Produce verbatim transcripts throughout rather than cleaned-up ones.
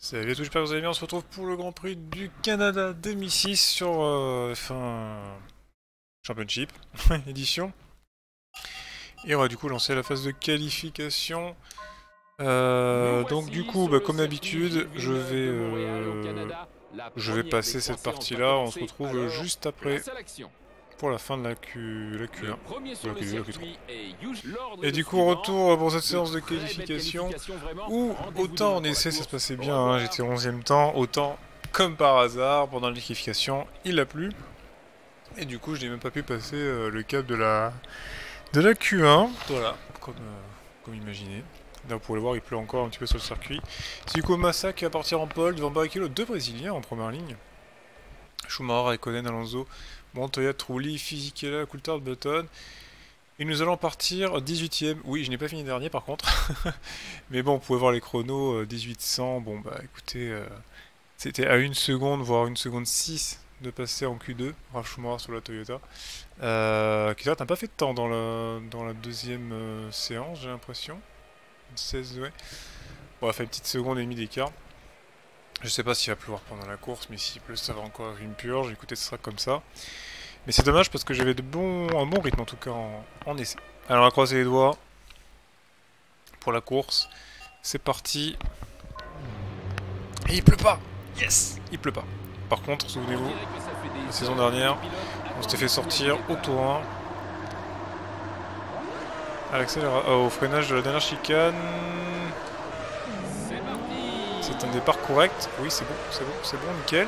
Salut les touches, pas vous allez bien, on se retrouve pour le Grand Prix du Canada deux mille six sur euh, F un Championship édition. Et on va du coup lancer la phase de qualification. Euh, donc du coup, bah, comme d'habitude, je vais euh, je vais passer cette partie-là. On se retrouve juste après pour la fin de la, Q, la Q un. La Q deux, la Q trois. Et du coup, retour pour cette séance de qualification où autant en essai ça se passait bien, hein, j'étais onzième temps, autant comme par hasard pendant la qualification il a plu. Et du coup, je n'ai même pas pu passer euh, le cap de la, de la Q un. Voilà, comme, euh, comme imaginé. Là, vous pouvez le voir, il pleut encore un petit peu sur le circuit. C'est du coup Massa qui va partir en pole devant Barrichello, deux Brésiliens en première ligne. Schumacher, Raikkonen, Alonso, Montoya, Trulli, Fisichella, Coulthard, Button. Et nous allons partir dix-huitième. Oui, je n'ai pas fini dernier par contre. Mais bon, vous pouvez voir les chronos, dix-huit cents. Bon, bah écoutez, euh, c'était à une seconde, voire une seconde six de passer en Q deux. Ralf Schumacher sur la Toyota. Euh, qui n'a pas fait de temps dans la, dans la deuxième euh, séance, j'ai l'impression. seize, ouais. Bon, on a fait une petite seconde et demie d'écart. Je sais pas s'il va pleuvoir pendant la course, mais s'il pleut, ça va encore une purge. Écoutez, ce sera comme ça. Mais c'est dommage parce que j'avais de bons, un bon rythme en tout cas en, en essai. Alors, on va croiser les doigts pour la course. C'est parti. Et il pleut pas. Yes, il pleut pas. Par contre, souvenez-vous, la saison dernière, on s'était fait sortir au tour un. À l'accélérateur, au freinage de la dernière chicane. C'est un départ correct. Oui, c'est bon, c'est bon, c'est bon, nickel.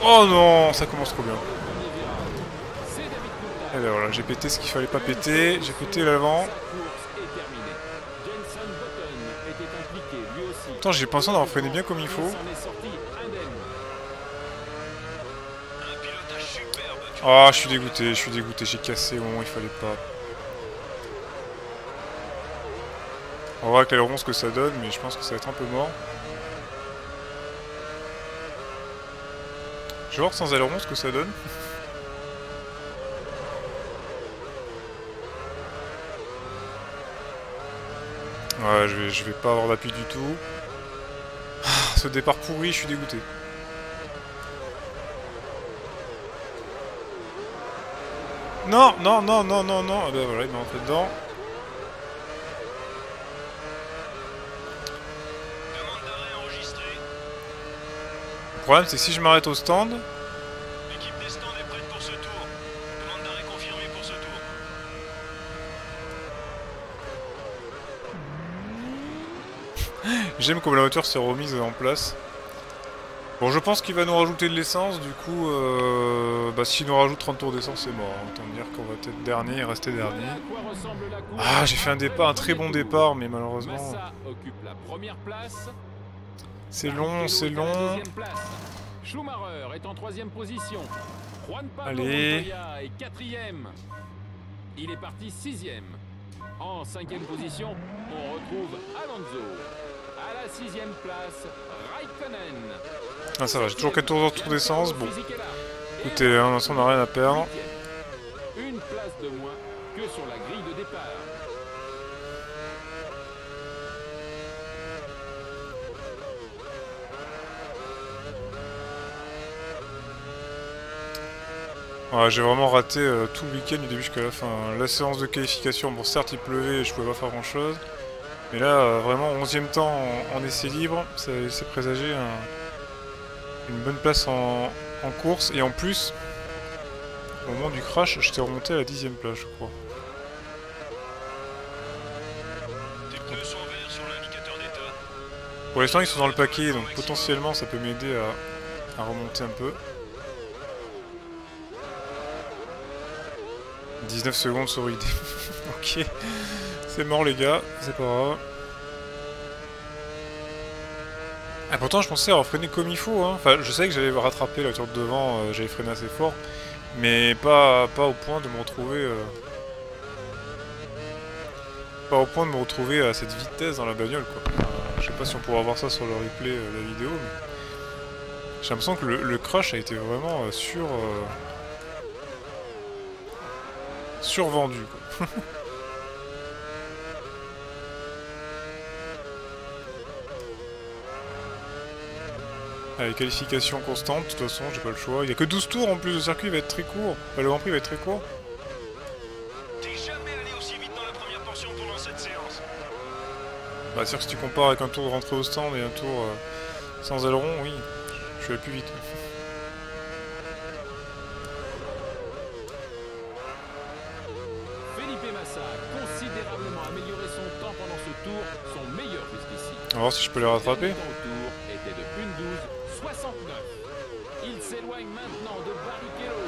Oh non, ça commence trop bien. Et ben voilà, j'ai pété ce qu'il fallait pas péter. J'ai pété l'avant. Attends, j'ai pensé d'avoir freiné bien comme il faut. Ah, oh, je suis dégoûté, je suis dégoûté, j'ai cassé au moment où il fallait pas. On va voir avec l'aileron ce que ça donne, mais je pense que ça va être un peu mort. Je vais voir sans aileron ce que ça donne. Ouais, je vais, je vais pas avoir d'appui du tout. Ce départ pourri, je suis dégoûté. Non, non, non, non, non, non. Ah bah voilà, il m'a rentré dedans. Le problème, c'est que si je m'arrête au stand... L'équipe des stands est prête pour ce tour. Demande d'arrêt confirmée pour ce tour. J'aime comme la voiture s'est remise en place. Bon, je pense qu'il va nous rajouter de l'essence, du coup, euh, bah, s'il nous rajoute trente tours d'essence, c'est mort. Autant dire qu'on va être dernier et rester dernier. Ah, j'ai fait un départ, un très bon départ, mais malheureusement... C'est long, c'est long. Allez. Il est parti sixième. En cinquième position, on retrouve Alonso. À la sixième place, Raikkonen. Ah ça va, j'ai toujours quatorze heures de tour d'essence, bon. Écoutez, hein, on n'a rien à perdre. Une place de moins que sur la grille de départ. Ouais, j'ai vraiment raté euh, tout le week-end du début jusqu'à la fin. La séance de qualification, bon certes il pleuvait et je pouvais pas faire grand chose. Mais là, euh, vraiment, onzième temps en, en essai libre, ça laissait présager un, une bonne place en, en course. Et en plus, au moment du crash, j'étais remonté à la dixième place, je crois. Tes pneus sont verts sur l'indicateur d'état. Pour l'instant, ils sont dans le paquet, donc potentiellement, ça peut m'aider à, à remonter un peu. dix-neuf secondes sur idée. Ok. C'est mort les gars, c'est pas grave. Ah pourtant je pensais avoir freiné comme il faut, hein. Enfin je sais que j'allais rattraper la voiture de devant, euh, j'avais freiné assez fort, mais pas, pas au point de me retrouver... Euh... Pas au point de me retrouver à cette vitesse dans la bagnole quoi. Enfin, je sais pas si on pourra voir ça sur le replay euh, de la vidéo, mais... J'ai l'impression que le, le crash a été vraiment euh, sur... Euh... survendu quoi. Allez, qualification constante, de toute façon, j'ai pas le choix. Il n'y a que douze tours en plus, le circuit va être très court. Enfin, le Grand Prix va être très court. T'es jamais allé aussi vite dans la première portion pendant cette séance. Bah, c'est sûr que si tu compares avec un tour de rentrée au stand et un tour euh, sans aileron, oui, je suis allé plus vite. On va voir si je peux les rattraper. Il s'éloigne maintenant de Barrichello.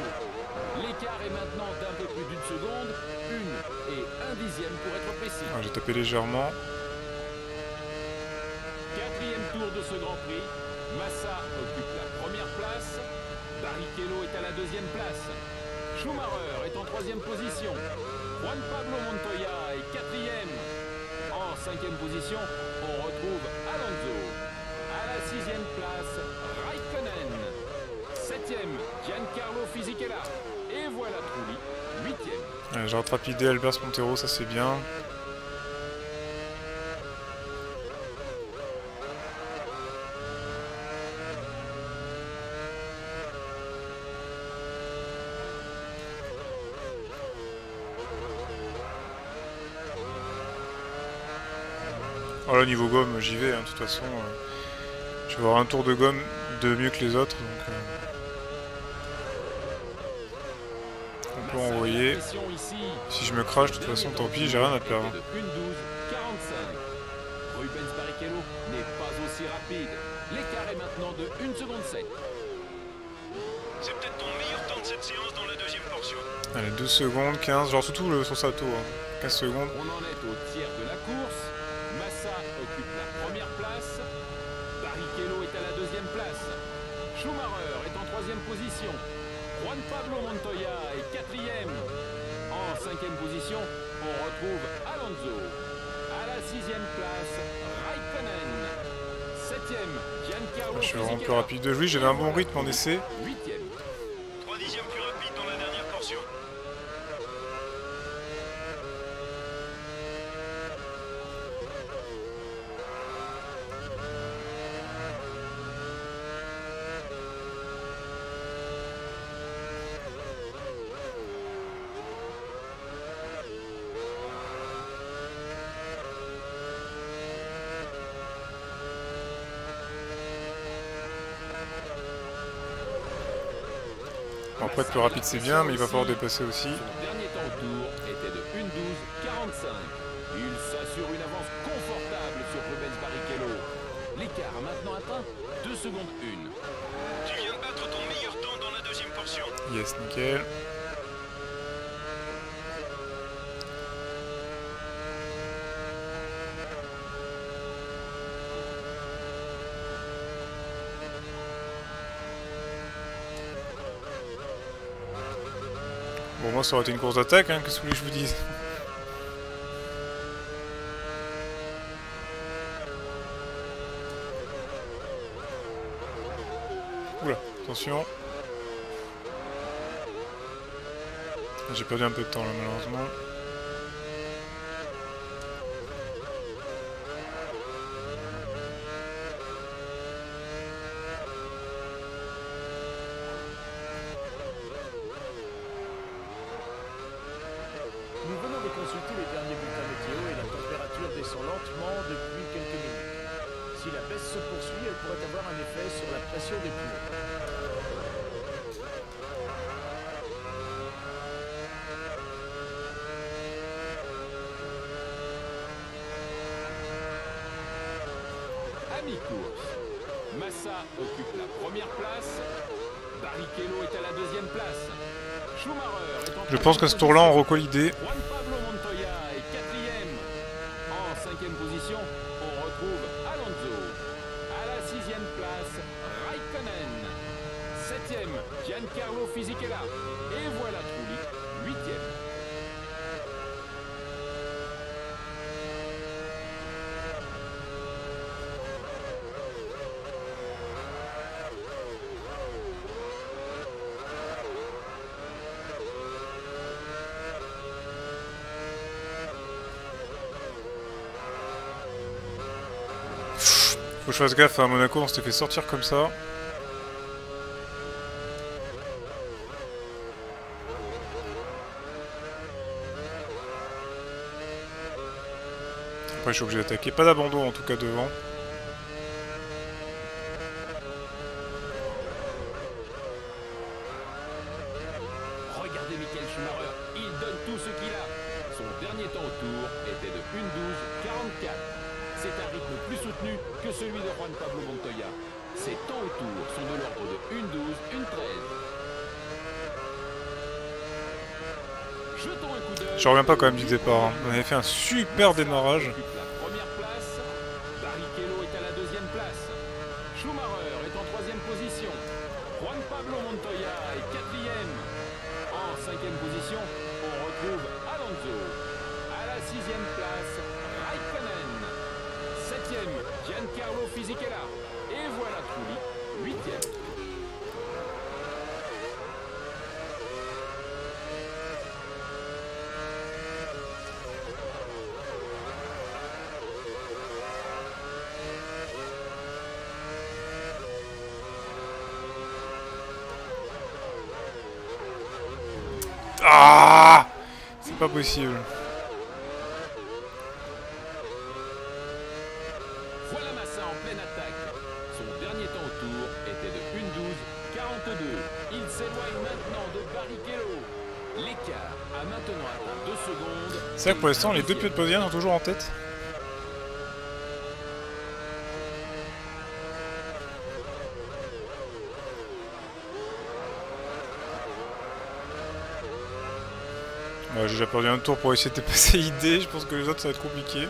L'écart est maintenant d'un peu plus d'une seconde, une et un dixième pour être précis. Ah, j'ai tapé légèrement. Quatrième tour de ce Grand Prix. Massa occupe la première place. Barrichello est à la deuxième place. Schumacher est en troisième position. Juan Pablo Montoya est quatrième. En cinquième position, on retrouve Alonso. À la sixième place, Raikkonen. Septième, Giancarlo Fisichella. Et voilà Trulli, huitième. Ouais, j'ai rattrapé idée Albers Montero, ça c'est bien. Voilà, niveau gomme, j'y vais, hein, de toute façon, euh, je vais avoir un tour de gomme de mieux que les autres, donc euh, on peut envoyer. Si je me crache, de toute façon, tant pis, j'ai rien à perdre. C'est peut-être ton meilleur temps de cette séance dans la deuxième portion. Allez, deux secondes, quinze, genre surtout le sur Sato, hein, quinze secondes. On en est au tiers de la course. Massa occupe la première place, Barrichello est à la deuxième place, Schumacher est en troisième position, Juan Pablo Montoya est quatrième, en cinquième position on retrouve Alonso, à la sixième place Raikkonen, septième Giancarlo Fisichella. Je suis vraiment plus rapide de jouer, j'avais un bon rythme en essai. huitième, trois dixièmes plus rapide dans la dernière portion. Bon, après, être plus rapide, c'est bien, mais il va falloir dépasser aussi. Son dernier temps au tour était de une douze quarante-cinq. Il s'assure une avance confortable sur Rubens Barrichello. L'écart a maintenant atteint deux secondes une. Tu viens de battre ton meilleur temps dans la deuxième portion. Yes, nickel. Bon, moi ça aurait été une course d'attaque, hein, qu'est-ce que vous voulez que je vous dise? Oula, attention. J'ai perdu un peu de temps là, malheureusement. Mi-course. Massa occupe la première place. Barrichello est à la deuxième place. Schumacher est en Je pense qu'à ce tour-là, on recolle l'idée. Juan Pablo Montoya est quatrième. En cinquième position, on retrouve Alonso. À la sixième place, Raikkonen. Septième, Giancarlo Fisichella. Et voilà Trulli, huitième. Faut que je fasse gaffe, à Monaco on s'était fait sortir comme ça. Après je suis obligé d'attaquer. Pas d'abandon en tout cas devant. Regardez Michael Schumacher, il donne tout ce qu'il a. Son dernier temps au tour était de une douze quarante-quatre. C'est un rythme plus soutenu que celui de Juan Pablo Montoya. Ses temps au tour sont de l'ordre de une douze, une treize. Je reviens pas quand même du départ. Hein. On avait fait un super démarrage. La première place, Barrichello est à la deuxième place. Schumacher est en troisième position. Juan Pablo Montoya est quatrième. En cinquième position, on retrouve Alonso. À la sixième place, Raikkonen. Septième, Giancarlo Fisichella. Et voilà Trulli, huitième. Ah, c'est pas possible. Voilà Massa en pleine attaque. Son dernier temps au tour était de une douze quarante-deux. Il s'éloigne maintenant de Barrichello. L'écart a maintenant atteint deux secondes. C'est vrai que pour l'instant, les deux pilotes podiens sont toujours en tête. Bah, j'ai déjà perdu un tour pour essayer de dépasser l'idée. Je pense que les autres, ça va être compliqué.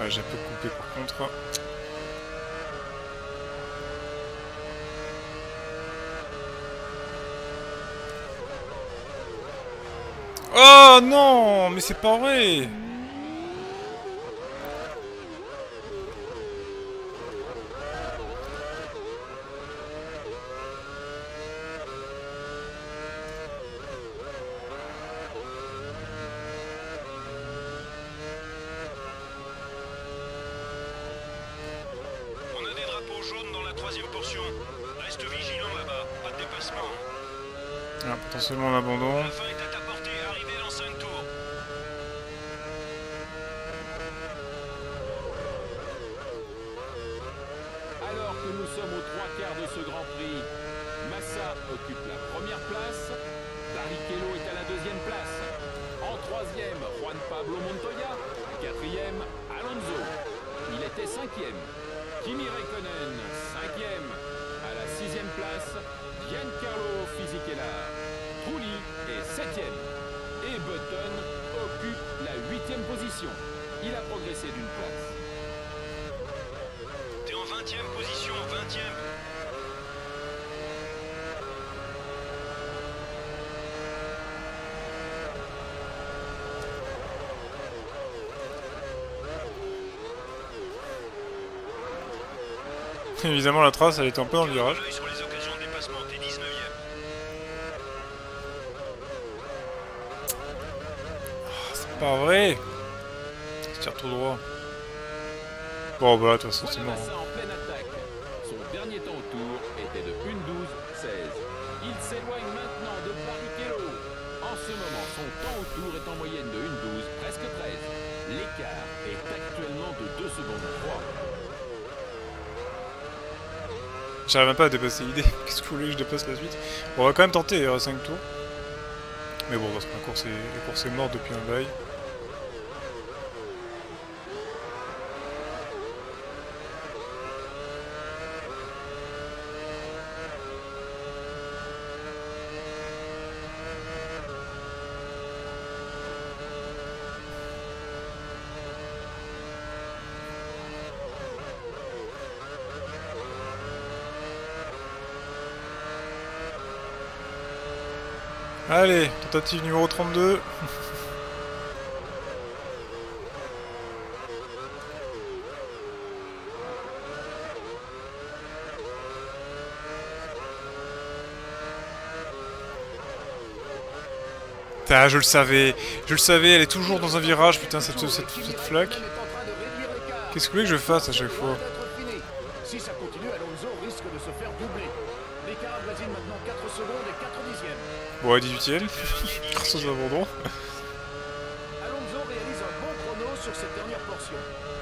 Ah, j'ai un peu coupé par contre. Oh non, mais c'est pas vrai. Ah, potentiellement un abandon. La fin est à ta portée, arrivée dans cinq tours. Alors que nous sommes aux trois quarts de ce Grand Prix, Massa occupe la première place, Barrichello est à la deuxième place. En troisième, Juan Pablo Montoya. Quatrième, Alonso. Il était cinquième. Kimi Räikkönen, cinquième. À la sixième place, Giancarlo Fisichella. Trulli est septième. Et Button occupe la huitième position. Il a progressé d'une place. T'es en vingtième position, vingtième. Évidemment, la trace, elle est un peu en virage. C'est pas vrai! Il se tire tout droit. Bon bah de toute façon c'est mort. Son dernier temps au tour était de une douze seize. Il s'éloigne maintenant de Barrichello. En ce moment son temps au tour est en moyenne de une douze, presque treize. L'écart est actuellement de deux secondes trois. J'arrive même pas à dépasser l'idée. Qu'est-ce que je voulais que je dépasse la suite? Bon, on va quand même tenter, il y aura cinq tours. Mais bon, parce que la course est, la course est morte depuis un bail. Allez, tentative numéro trente-deux. Putain, je le savais, je le savais, elle est toujours dans un virage, putain, cette, cette, cette, cette flaque. Qu'est-ce que vous voulez que je fasse à chaque fois? Si ça continue, Alonso risque risque de se faire doubler. L'écart avoisine maintenant quatre secondes et quatre dixièmes. Bon, à dix-huitième, sans abandon. Alonso réalise un bon chrono sur cette dernière portion.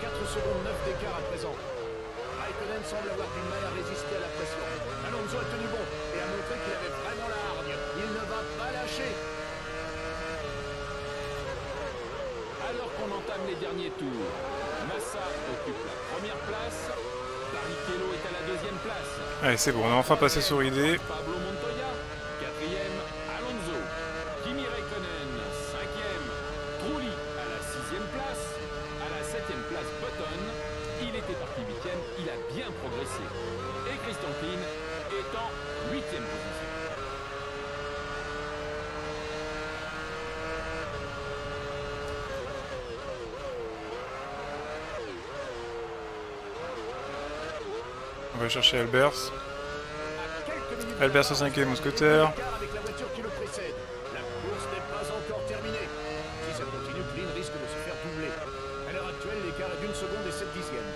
quatre secondes neuf d'écart à présent. Raikkonen semble avoir du mal à résister à la pression. Alonso a tenu bon et a montré qu'il avait vraiment la hargne. Il ne va pas lâcher. Alors qu'on entame les derniers tours, Massa occupe la première place, Barrichello est à la deuxième place. Allez, c'est bon, on est enfin passé sur l'idée. Juan Pablo Montoya, quatrième, Alonso, Kimi Raikkonen, cinquième, Trulli à la sixième place, à la septième place Button, il était parti huitième, il a bien progressé. Et Christian Pin est en huitième position. On va chercher Albers. Albers au cinquième mousquetaire. À l'heure actuelle, l'écart est d'une seconde et sept dixièmes.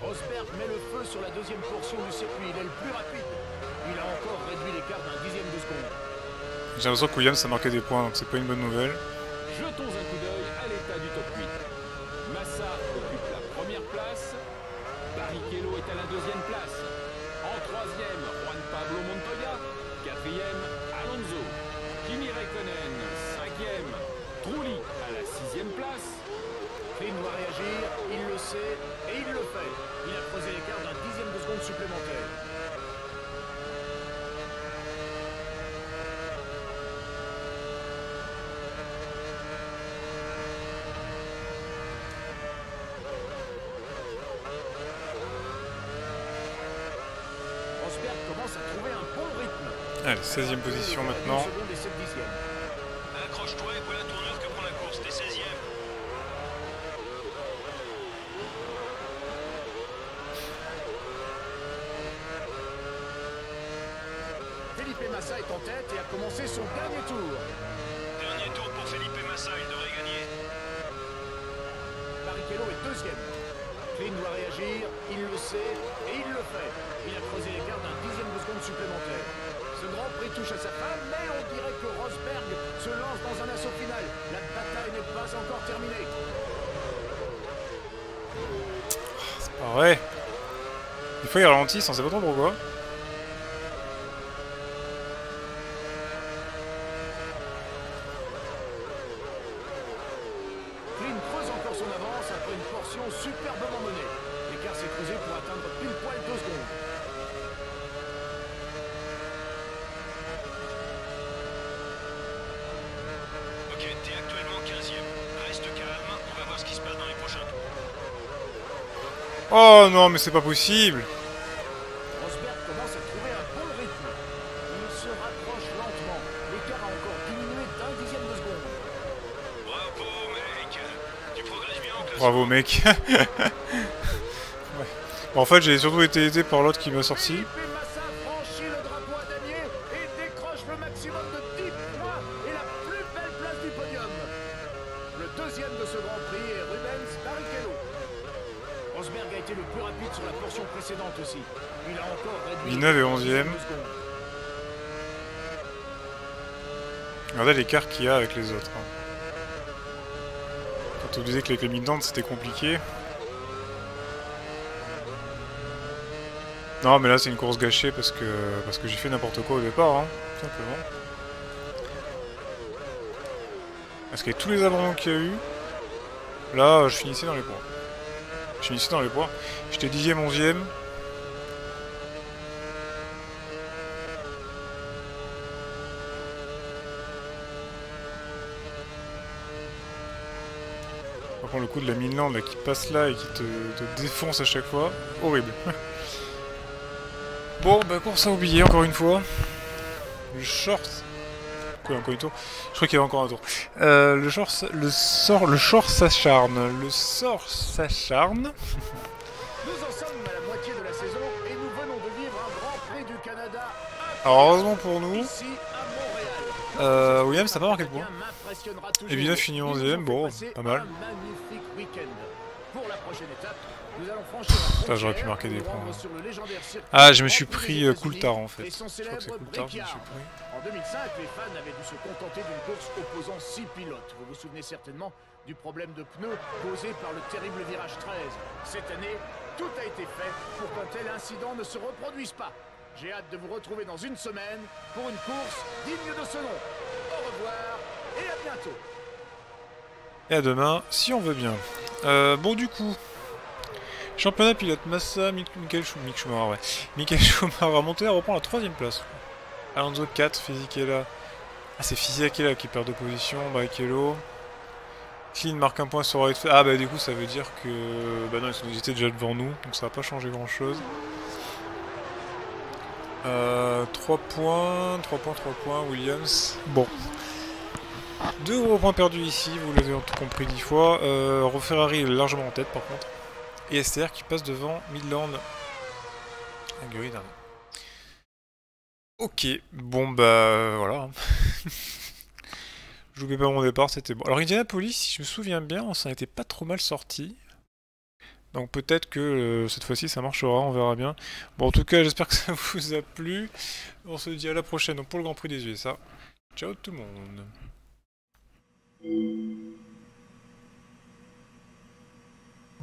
Rosberg met le feu sur la deuxième portion du circuit. Il est le plus rapide. Il a encore réduit l'écart d'un dixième de seconde. J'ai l'impression que Williams a marqué des points, donc c'est pas une bonne nouvelle. Jetons un coup d'œil à l'état du top huit. Massa occupe la première place. Barrichello est à la deuxième place. En troisième, Juan Pablo Montoya. Quatrième, Alonso. Kimi Raikkonen, cinquième. Trulli à la sixième place. Clint doit réagir, il le sait et il le fait. Il a creusé l'écart d'un dixième de seconde supplémentaire. Allez, seizième position maintenant. Accroche-toi et vois la tournure que prend la course, t'es seizième. Felipe Massa est en tête et a commencé son dernier tour. Dernier tour pour Felipe Massa, il devrait gagner. Barrichello est deuxième. Klein doit réagir, il le sait et il le fait. Il a creusé l'écart d'un dixième de seconde supplémentaire. Le Grand Prix touche à sa fin, mais on dirait que Rosberg se lance dans un assaut final. La bataille n'est pas encore terminée. C'est pas vrai. Des fois, ils ralentissent, on sait pas trop pourquoi. Klein creuse encore son avance après une portion superbement menée. L'écart s'est creusé pour atteindre pile poil deux secondes. Oh non, mais c'est pas possible. Rosberg commence à trouver un bon rythme. Il se rapproche lentement. L'écart a encore diminué d'un dixième de seconde. Bravo, mec. Tu progresses bien en classe. Bravo, mec. Ouais. Bon, en fait, j'ai surtout été aidé par l'autre qui m'a sorti. Felipe Massa franchit le drapeau à damier et décroche le maximum de dix points et la plus belle place du podium. Le deuxième de ce Grand Prix est Rubens Barrichello. Rosberg a été le plus rapide sur la portion précédente aussi. Il a encore réduit dix-neuvième et onzième. Regardez l'écart qu'il y a avec les autres. Quand on disait que les Midland c'était compliqué. Non mais là c'est une course gâchée parce que parce que j'ai fait n'importe quoi au départ, hein, tout simplement. Parce qu'avec tous les abandons qu'il y a eu, là je finissais dans les points. Je suis ici dans les points. J'étais dixième, onzième. Par contre, le coup de la Midland là, qui passe là et qui te, te défonce à chaque fois, horrible. Bon, bah, course à oublier encore une fois. Le short. Quoi, encore une tour? Je crois qu'il y avait encore un tour. Euh, le short, le sort, le short s'acharne. Le sort s'acharne. Nous en sommes à la moitié de la saison et nous venons de vivre un Grand Prix du Canada. Alors, heureusement pour nous, euh, Williams, ça n'a pas marqué de points. Et bien, fini onzième, bon, pas mal. Putain, j'aurais pu marquer des points. Ah, je me suis pris euh, Coulthard en fait. Je crois que c'est Coulthard que je me suis pris. En deux mille cinq, les fans avaient dû se contenter d'une course opposant six pilotes. Vous vous souvenez certainement du problème de pneus causé par le terrible virage treize. Cette année, tout a été fait pour qu'un tel incident ne se reproduise pas. J'ai hâte de vous retrouver dans une semaine pour une course digne de ce nom. Au revoir et à bientôt. Et à demain, si on veut bien. Euh, bon, du coup, championnat pilote Massa, Michael Schumacher, ouais. Michael Schumacher à Montoya reprend la troisième place. Alonso quatre, Fisichella. Ah, c'est Fisichella qui perd de position, Barrichello. Clean marque un point sur Ralf. Ah, bah du coup, ça veut dire que. Bah non, ils étaient déjà devant nous, donc ça va pas changer grand chose. Euh, trois points, trois points, trois points, Williams. Bon. Deux gros points perdus ici, vous l'avez compris dix fois. Euh, Ferrari est largement en tête par contre. Et S T R qui passe devant Midland. Ingurie dernier. Ok, bon bah voilà. Je n'oublie pas mon départ, c'était bon. Alors Indianapolis, si je me souviens bien, on s'en était pas trop mal sorti. Donc peut-être que euh, cette fois-ci ça marchera, on verra bien. Bon, en tout cas, j'espère que ça vous a plu. On se dit à la prochaine donc pour le Grand Prix des U S A. Ciao tout le monde. Thank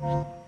you.